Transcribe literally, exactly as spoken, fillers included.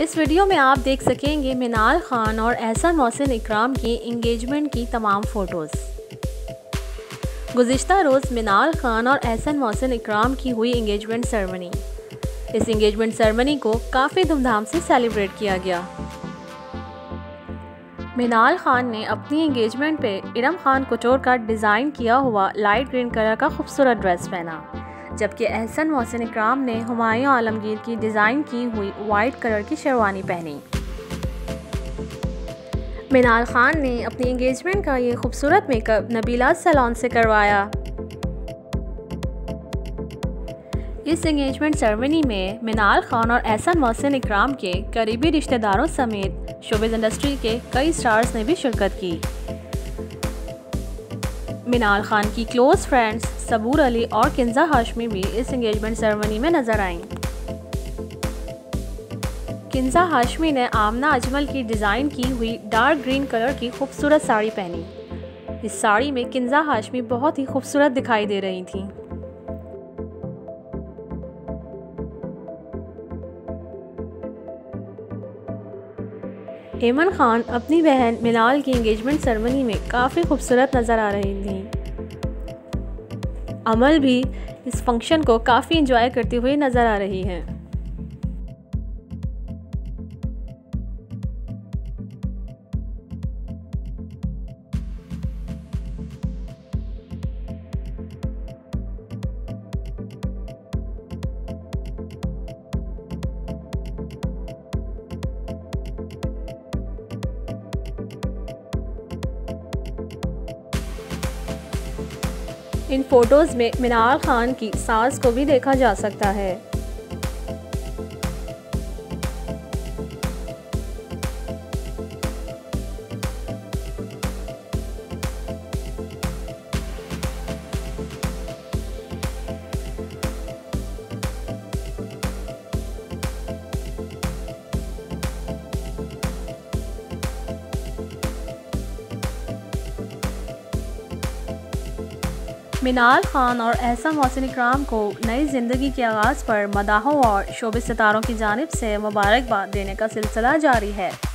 इस वीडियो में आप देख सकेंगे मिनाल खान और अहसन मोहसिन इकराम की इंगेजमेंट की तमाम फ़ोटोज़। गुज़िश्ता रोज़ मिनाल खान और अहसन मोहसिन इकराम की हुई इंगेजमेंट सेरेमनी। इस इंगेजमेंट सेरेमनी को काफ़ी धूमधाम से सेलिब्रेट किया गया। मिनाल खान ने अपनी इंगेजमेंट पे इरम खान को टोर का डिज़ाइन किया हुआ लाइट ग्रीन कलर का खूबसूरत ड्रेस पहना, जबकि अहसन मोहसिन इकराम ने हुमायूं आलमगीर की डिज़ाइन की हुई वाइट कलर की शेरवानी पहनी। मिनाल खान ने अपनी इंगेजमेंट का ये खूबसूरत मेकअप नबीला सलॉन से करवाया। इस इंगेजमेंट सेरेमनी में मिनाल खान और अहसन मोहसिन इकराम के करीबी रिश्तेदारों समेत शोबिज़ इंडस्ट्री के कई स्टार्स ने भी शिरकत की। मिनाल खान की क्लोज फ्रेंड्स सबूर अली और किंजा हाशमी भी इस इंगेजमेंट सेरेमनी में नजर आईं। किंजा हाशमी ने आमना अजमल की डिज़ाइन की हुई डार्क ग्रीन कलर की खूबसूरत साड़ी पहनी। इस साड़ी में किंजा हाशमी बहुत ही खूबसूरत दिखाई दे रही थीं। ऐमन खान अपनी बहन मिनाल की इंगेजमेंट सेरेमनी में काफ़ी खूबसूरत नज़र आ रही थी। अमल भी इस फंक्शन को काफ़ी एंजॉय करती हुई नज़र आ रही है। इन फोटोज़ में मिनाल खान की सास को भी देखा जा सकता है। मिनाल खान और अहसन मोहसिन इकराम को नई ज़िंदगी के आगाज़ पर मदाहों और शोबे सितारों की जानिब से मुबारकबाद देने का सिलसिला जारी है।